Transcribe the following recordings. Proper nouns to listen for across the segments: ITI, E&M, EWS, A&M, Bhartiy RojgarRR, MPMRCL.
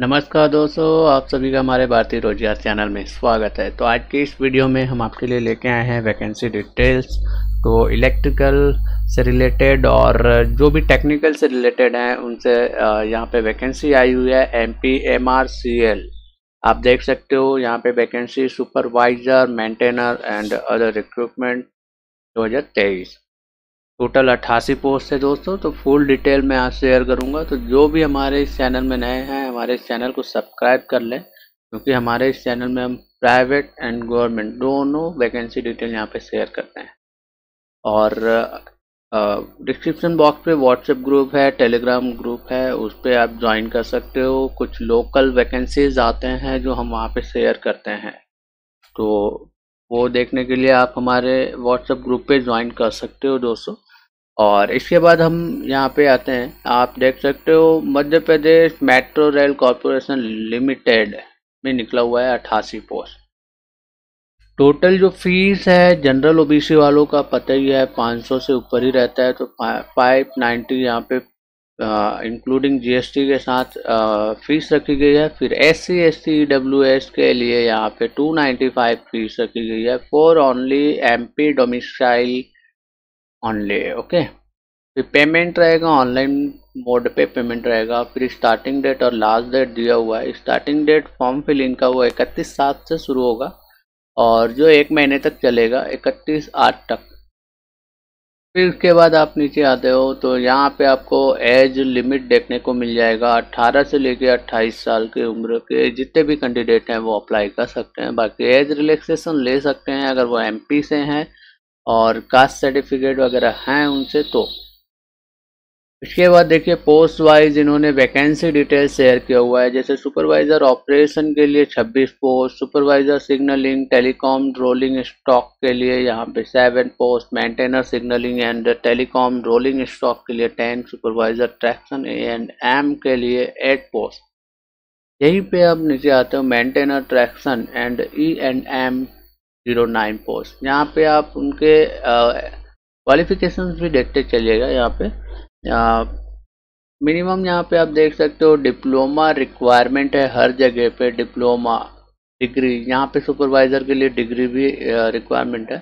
नमस्कार दोस्तों, आप सभी का हमारे भारतीय रोजगार चैनल में स्वागत है। तो आज के इस वीडियो में हम आपके लिए लेके आए हैं वैकेंसी डिटेल्स। तो इलेक्ट्रिकल से रिलेटेड और जो भी टेक्निकल से रिलेटेड हैं उनसे यहाँ पे वैकेंसी आई हुई है MPMRCL। आप देख सकते हो यहाँ पे vacancy supervisor, maintainer and other recruitment 2023, total 88 post है दोस्तों। तो फुल डिटेल मैं आज शेयर करूंगा। तो जो भी हमारे इस चैनल में नए हैं हमारे इस चैनल को सब्सक्राइब कर लें, क्योंकि हमारे इस चैनल में हम प्राइवेट एंड गवर्नमेंट दोनों वैकेंसी डिटेल यहां पे शेयर करते हैं। और डिस्क्रिप्शन बॉक्स पे व्हाट्सएप ग्रुप है, टेलीग्राम ग्रुप है, उस पर आप ज्वाइन कर सकते हो। कुछ लोकल वैकेंसीज आते हैं जो हम वहाँ पर शेयर करते हैं, तो वो देखने के लिए आप हमारे व्हाट्सएप ग्रुप पे ज्वाइन कर सकते हो दोस्तों। और इसके बाद हम यहाँ पे आते हैं, आप देख सकते हो Madhya Pradesh metro rail corporation limited में निकला हुआ है 88 पोस्ट। टोटल जो फीस है जनरल ओबीसी वालों का पता ही है 500 से ऊपर ही रहता है, तो 590 यहाँ पे इंक्लूडिंग जीएसटी के साथ फीस रखी गई है। फिर SC ST EWS के लिए यहाँ पे 295 फीस रखी गई है for only MP domicile only. Okay, फिर पेमेंट रहेगा ऑनलाइन मोड पे पेमेंट रहेगा। फिर स्टार्टिंग डेट और लास्ट डेट दिया हुआ है। स्टार्टिंग डेट फॉर्म फिलिंग का वो 31/7 से शुरू होगा और जो एक महीने तक चलेगा 31/8 तक। फिर उसके बाद आप नीचे आते हो तो यहाँ पे आपको एज लिमिट देखने को मिल जाएगा। 18 से लेकर 28 साल के उम्र के जितने भी कैंडिडेट हैं वो अप्लाई कर सकते हैं। बाकी एज रिलैक्सेशन ले सकते हैं अगर वो MP से हैं और कास्ट सर्टिफिकेट वगैरह हैं उनसे। तो इसके बाद देखिए पोस्ट वाइज इन्होंने वैकेंसी डिटेल शेयर किया हुआ है। जैसे सुपरवाइजर ऑपरेशन के लिए 26 post, supervisor signalling telecom rolling stock के लिए यहाँ पे 7 post, maintainer signalling and telecom rolling stock के लिए 10, सुपरवाइजर ट्रैक्शन A&M के लिए 8 पोस्ट। यहीं पे आप नीचे आते हो maintainer traction and E&M 09 post. यहाँ पे आप उनके क्वालिफिकेशंस भी देखते चलिएगा। यहाँ पे मिनिमम यहाँ पे आप देख सकते हो डिप्लोमा रिक्वायरमेंट है हर जगह पे, डिप्लोमा डिग्री। यहाँ पे सुपरवाइजर के लिए डिग्री भी रिक्वायरमेंट है,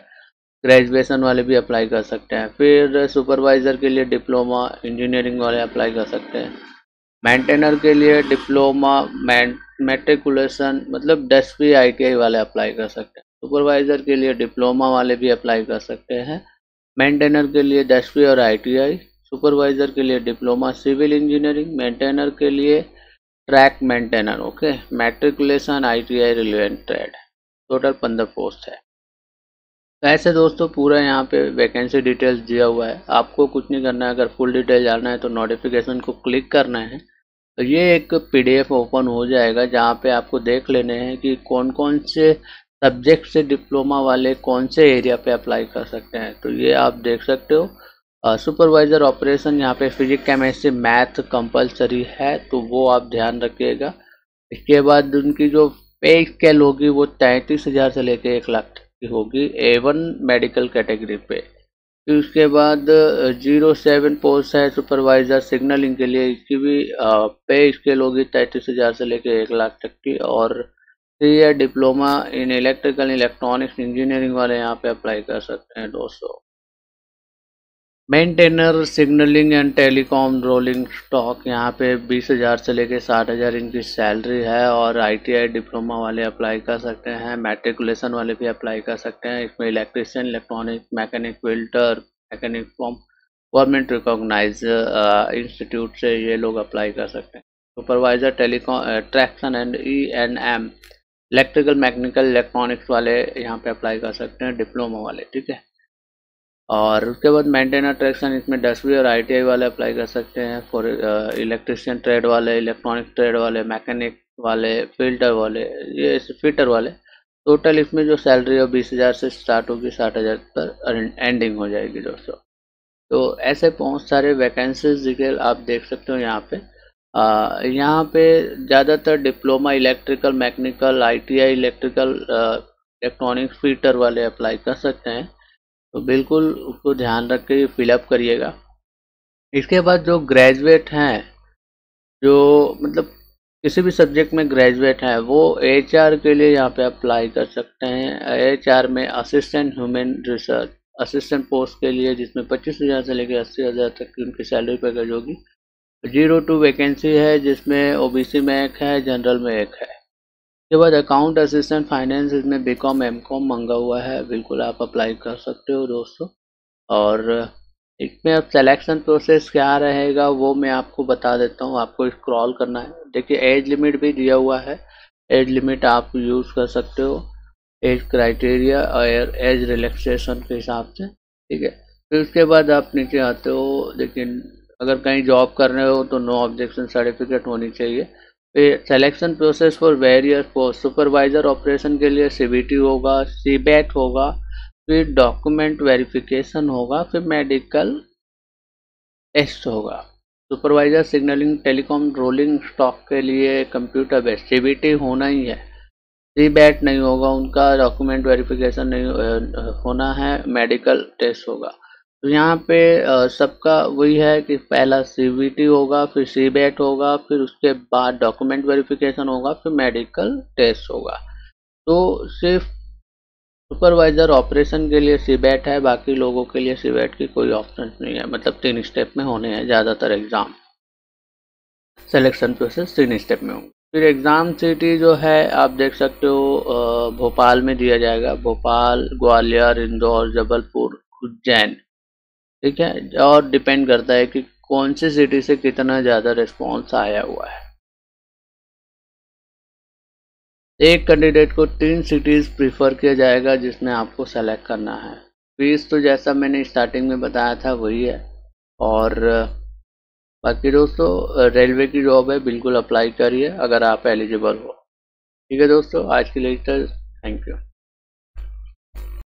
ग्रेजुएशन वाले भी अप्लाई कर सकते हैं। फिर सुपरवाइजर के लिए डिप्लोमा इंजीनियरिंग वाले अप्लाई कर सकते हैं। मेंटेनर के लिए डिप्लोमा मेट्रिकुलेशन मतलब 10वीं ITI वाले अप्लाई कर सकते हैं। सुपरवाइजर के लिए डिप्लोमा वाले भी अप्लाई कर सकते हैं। मेंटेनर के लिए 10वीं और ITI, सुपरवाइजर के लिए डिप्लोमा सिविल इंजीनियरिंग, मेंटेनर के लिए track maintainer. Okay, matriculation ITI relevant trade. Total 15 post है। तो ऐसे दोस्तों पूरा यहाँ पे वैकेंसी डिटेल्स दिया हुआ है। आपको कुछ नहीं करना है, अगर फुल डिटेल जानना है तो नोटिफिकेशन को क्लिक करना है। तो ये एक PDF ओपन हो जाएगा जहाँ पे आपको देख लेने हैं कि कौन कौन से सब्जेक्ट से डिप्लोमा वाले कौन से एरिया पे अप्लाई कर सकते हैं। तो ये आप देख सकते हो सुपरवाइजर ऑपरेशन यहाँ पे फिजिक्स केमिस्ट्री मैथ कंपलसरी है, तो वो आप ध्यान रखिएगा। इसके बाद उनकी जो पे स्केल होगी वो 33,000 से लेकर 1,00,000 की होगी A1 मेडिकल कैटेगरी पे। फिर उसके बाद 07 पोस्ट है सुपरवाइजर सिग्नलिंग के लिए, इसकी भी पे स्केल होगी 33,000 से लेकर 1,00,000 तक की। और ये diploma in electrical electronics engineering वाले यहाँ पे अप्लाई कर सकते हैं दोस्तों। Maintainer signalling and telecom rolling stock यहाँ पे 20,000 से लेके 60,000 इनकी सैलरी है और ITI डिप्लोमा वाले अप्लाई कर सकते हैं। मैट्रिकुलेशन वाले भी अप्लाई कर सकते हैं। इसमें electrician electronic mechanic welder mechanic from government recognise institute से ये लोग अप्लाई कर सकते हैं। Supervisor telecom traction and E&M electrical mechanical electronics वाले यहाँ पे अप्लाई कर सकते हैं, डिप्लोमा वाले। ठीक है, और उसके बाद मेंटेनर ट्रैक्शन, इसमें 10वीं और ITI वाले अप्लाई कर सकते हैं। फॉर इलेक्ट्रिशियन ट्रेड वाले, इलेक्ट्रॉनिक ट्रेड वाले, मैकेनिक वाले, फिल्टर वाले, ये फिटर वाले। टोटल इसमें जो सैलरी है 20,000 से स्टार्ट होगी, 60,000 तक एंडिंग हो जाएगी दोस्तों। तो ऐसे बहुत सारे वैकेंसीज डिटेल आप देख सकते हो यहाँ पे। ज़्यादातर diploma electrical mechanical ITI electrical electronic fitter वाले अप्लाई कर सकते हैं, तो बिल्कुल उसको ध्यान रख के फिलअप करिएगा। इसके बाद जो ग्रेजुएट हैं, जो मतलब किसी भी सब्जेक्ट में ग्रेजुएट है वो एचआर के लिए यहाँ पे अप्लाई कर सकते हैं। एचआर में assistant human research assistant post के लिए जिसमें 25,000 से लेकर 80,000 तक की उनकी सैलरी पैकेज होगी। 02 वैकेंसी है जिसमें ओबीसी में एक है, जनरल में एक है। उसके बाद अकाउंट असिस्टेंट फाइनेंस, इसमें बीकॉम एमकॉम मांगा हुआ है, बिल्कुल आप अप्लाई कर सकते हो दोस्तों। और इसमें अब सिलेक्शन प्रोसेस क्या रहेगा वो मैं आपको बता देता हूँ, आपको स्क्रॉल करना है। देखिए एज लिमिट भी दिया हुआ है, एज लिमिट आप यूज़ कर सकते हो, एज क्राइटेरिया और एज रिलैक्सेशन के हिसाब से, ठीक है। फिर उसके बाद आप नीचे आते हो, लेकिन अगर कहीं जॉब कर रहे हो तो नो ऑब्जेक्शन सर्टिफिकेट होनी चाहिए। फिर selection process for various post, supervisor operation के लिए सीबीटी होगा, सीबैट होगा, फिर डॉक्यूमेंट वेरिफिकेशन होगा, फिर मेडिकल टेस्ट होगा। Supervisor signalling telecom rolling stock के लिए कंप्यूटर बेस्ड सीबीटी होना ही है, सीबैट नहीं होगा उनका, डॉक्यूमेंट वेरिफिकेशन नहीं होना है, मेडिकल टेस्ट होगा। तो यहाँ पे सबका वही है कि पहला सीबीटी होगा, फिर सीबैट होगा, फिर उसके बाद डॉक्यूमेंट वेरिफिकेशन होगा, फिर मेडिकल टेस्ट होगा। तो सिर्फ सुपरवाइजर ऑपरेशन के लिए सीबैट है, बाकी लोगों के लिए सीबैट की कोई ऑप्शन नहीं है। मतलब 3 स्टेप में होने हैं ज़्यादातर एग्ज़ाम, सिलेक्शन प्रोसेस 3 स्टेप में होंगे। फिर एग्ज़ाम सिटी जो है आप देख सकते हो भोपाल में दिया जाएगा, भोपाल, ग्वालियर, इंदौर, जबलपुर, उज्जैन, ठीक है। और डिपेंड करता है कि कौन सी सिटी से कितना ज़्यादा रिस्पॉन्स आया हुआ है। एक कैंडिडेट को 3 सिटीज़ प्रीफर किया जाएगा जिसमें आपको सेलेक्ट करना है। फीस तो जैसा मैंने स्टार्टिंग में बताया था वही है। और बाकी दोस्तों रेलवे की जॉब है, बिल्कुल अप्लाई करिए अगर आप एलिजिबल हो, ठीक है दोस्तों। आज के लिए थैंक यू।